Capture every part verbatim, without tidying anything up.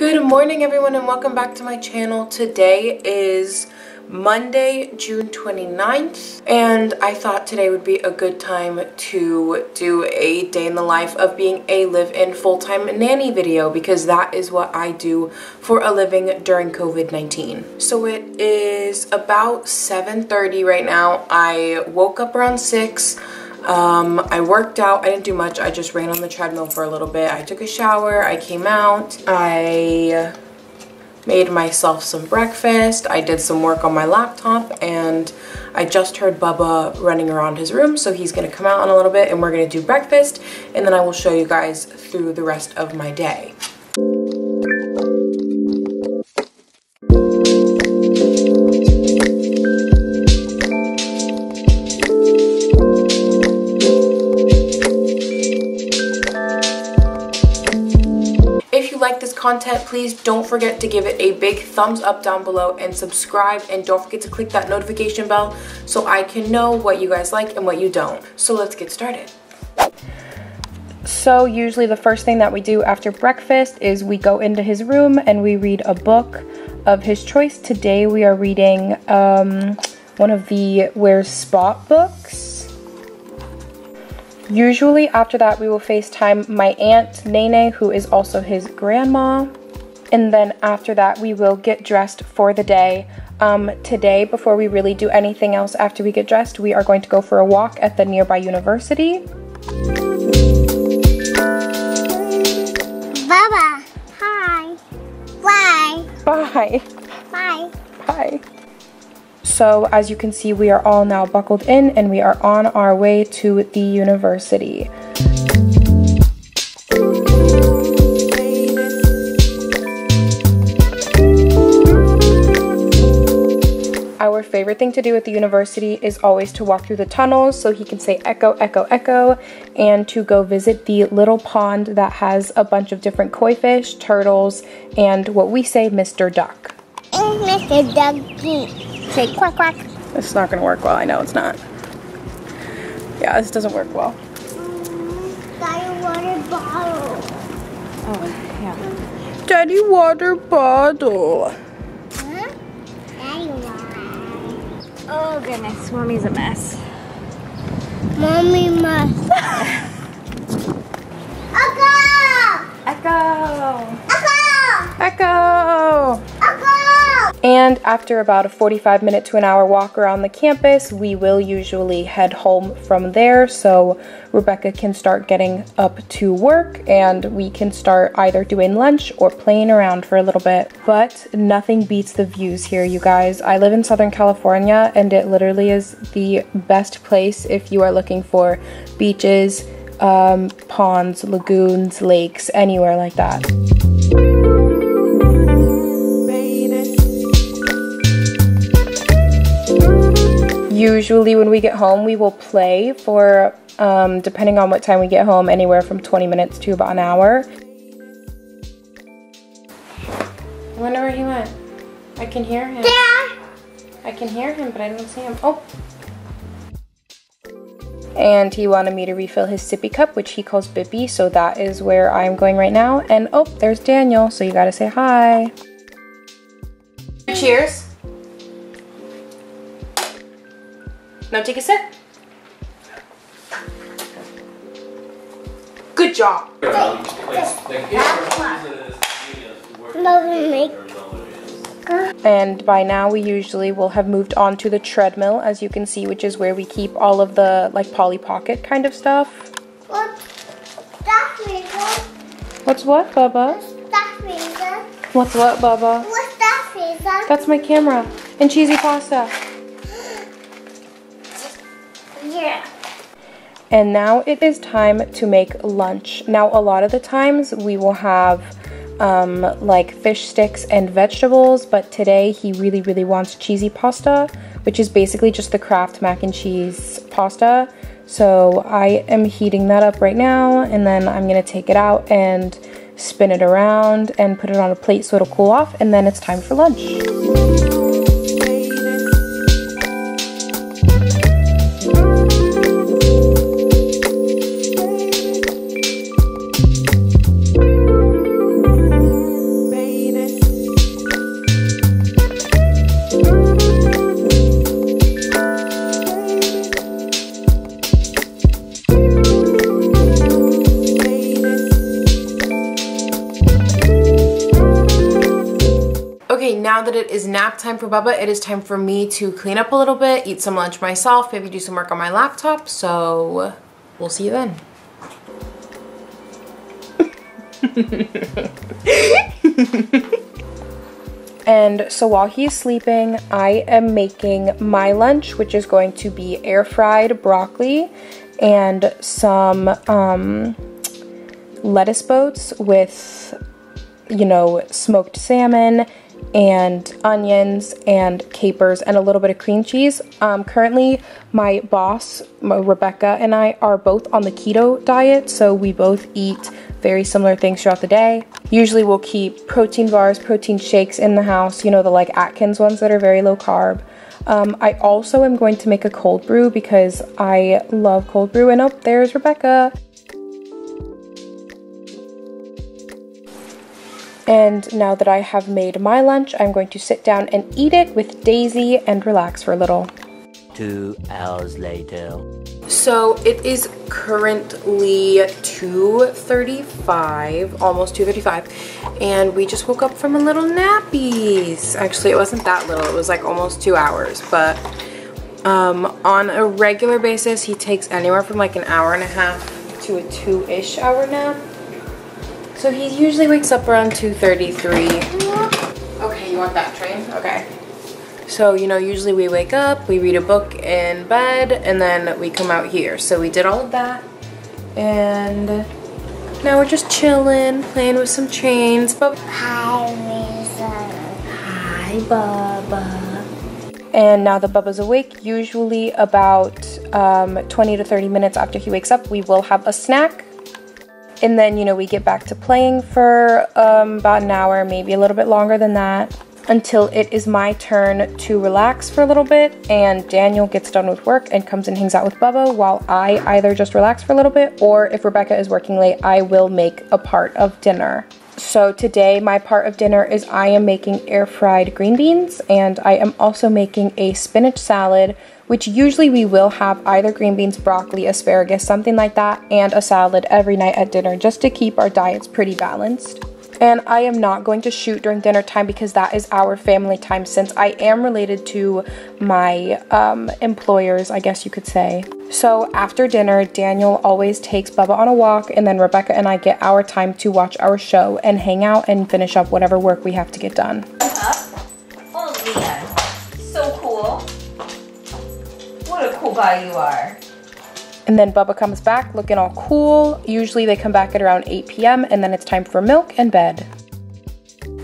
Good morning everyone and welcome back to my channel. Today is Monday, June twenty-ninth, and I thought today would be a good time to do a day in the life of being a live-in full-time nanny video, because that is what I do for a living during COVID nineteen. So it is about seven thirty right now. I woke up around six. Um, I worked out. I didn't do much. I just ran on the treadmill for a little bit. I took a shower. I came out. I made myself some breakfast. I did some work on my laptop, and I just heard Bubba running around his room, so he's gonna come out in a little bit and we're gonna do breakfast, and then I will show you guys through the rest of my day. Content, please don't forget to give it a big thumbs up down below and subscribe, and don't forget to click that notification bell so I can know what you guys like and what you don't. So let's get started. So usually the first thing that we do after breakfast is we go into his room and we read a book of his choice. Today we are reading um, one of the Where's Spot books. Usually after that we will FaceTime my aunt Nene, who is also his grandma, and then after that we will get dressed for the day. Um, today, before we really do anything else after we get dressed, we are going to go for a walk at the nearby university. Bubba, hi. Bye. Bye. Bye. Bye. So as you can see, we are all now buckled in and we are on our way to the university. Our favorite thing to do at the university is always to walk through the tunnels so he can say echo, echo, echo, and to go visit the little pond that has a bunch of different koi fish, turtles, and what we say, Mister Duck. And Mister Ducky. Say quack quack. It's not gonna work well. I know it's not. Yeah, this doesn't work well. Um, got a water bottle. Oh, yeah. Daddy water bottle. Huh? Daddy water. Oh goodness, mommy's a mess. Mommy must. Echo! Echo! Echo! Echo! Echo! And after about a forty-five minute to an hour walk around the campus, we will usually head home from there so Rebecca can start getting up to work and we can start either doing lunch or playing around for a little bit. But nothing beats the views here, you guys. I live in Southern California and it literally is the best place if you are looking for beaches, um, ponds, lagoons, lakes, anywhere like that. Usually when we get home, we will play for, um, depending on what time we get home, anywhere from twenty minutes to about an hour. I wonder where he went. I can hear him. Dad! I can hear him, but I don't see him. Oh! And he wanted me to refill his sippy cup, which he calls Bippy, so that is where I'm going right now. And oh, there's Daniel, so you gotta say hi. Cheers. Now take a sip. Good job. And by now we usually will have moved on to the treadmill, as you can see, which is where we keep all of the like Polly Pocket kind of stuff. What's what, Bubba? What's that freezer? What's what, Bubba? What's that freezer? That's my camera. And cheesy pasta. Yeah. And now it is time to make lunch. Now a lot of the times we will have um, like fish sticks and vegetables, but today he really really wants cheesy pasta, which is basically just the Kraft mac and cheese pasta. So I am heating that up right now, and then I'm gonna take it out and spin it around and put it on a plate so it'll cool off, and then it's time for lunch. Okay, now that it is nap time for Bubba, it is time for me to clean up a little bit, eat some lunch myself, maybe do some work on my laptop, so we'll see you then. And so while he's sleeping, I am making my lunch, which is going to be air fried broccoli and some um, lettuce boats with, you know, smoked salmon and onions and capers and a little bit of cream cheese. Um, currently, my boss, Rebecca, and I are both on the keto diet, so we both eat very similar things throughout the day. Usually we'll keep protein bars, protein shakes in the house, you know, the like Atkins ones that are very low carb. Um, I also am going to make a cold brew because I love cold brew, and oh, there's Rebecca. And now that I have made my lunch, I'm going to sit down and eat it with Daisy and relax for a little. Two hours later. So it is currently two thirty-five, almost two thirty-five, and we just woke up from a little nappies. Actually, it wasn't that little, it was like almost two hours, but um, on a regular basis, he takes anywhere from like an hour and a half to a two-ish hour nap. So he usually wakes up around two thirty-three. Okay, you want that train? Okay. So, you know, usually we wake up, we read a book in bed, and then we come out here. So we did all of that. And now we're just chilling, playing with some chains. But hi, Lisa. Hi, Bubba. And now that Bubba's awake, usually about um, twenty to thirty minutes after he wakes up, we will have a snack. And then, you know, we get back to playing for um, about an hour, maybe a little bit longer than that, until it is my turn to relax for a little bit, and Daniel gets done with work and comes and hangs out with Bubba while I either just relax for a little bit, or if Rebecca is working late, I will make a part of dinner. So today, my part of dinner is I am making air-fried green beans, and I am also making a spinach salad, which usually we will have either green beans, broccoli, asparagus, something like that, and a salad every night at dinner just to keep our diets pretty balanced. And I am not going to shoot during dinner time because that is our family time, since I am related to my um, employers, I guess you could say. So after dinner, Daniel always takes Bubba on a walk, and then Rebecca and I get our time to watch our show and hang out and finish up whatever work we have to get done. You are. And then Bubba comes back looking all cool. Usually they come back at around eight p m and then it's time for milk and bed.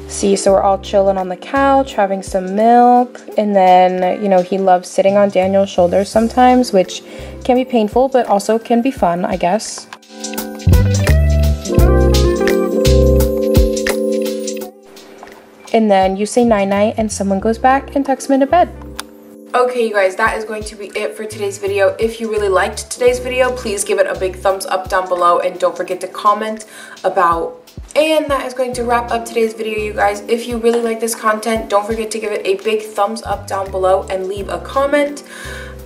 See, so we're all chilling on the couch, having some milk, and then, you know, he loves sitting on Daniel's shoulders sometimes, which can be painful, but also can be fun, I guess. And then you say night-night and someone goes back and tucks him into bed. Okay, you guys, that is going to be it for today's video. If you really liked today's video, please give it a big thumbs up down below, and don't forget to comment about. And that is going to wrap up today's video, you guys. If you really like this content, don't forget to give it a big thumbs up down below and leave a comment.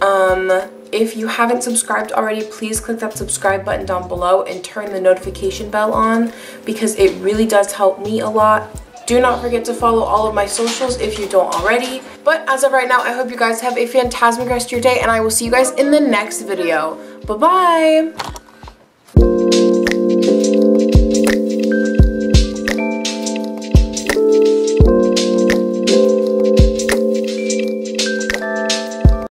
Um, if you haven't subscribed already, please click that subscribe button down below and turn the notification bell on, because it really does help me a lot. Do not forget to follow all of my socials if you don't already. But as of right now, I hope you guys have a fantastic rest of your day, and I will see you guys in the next video. Bye-bye!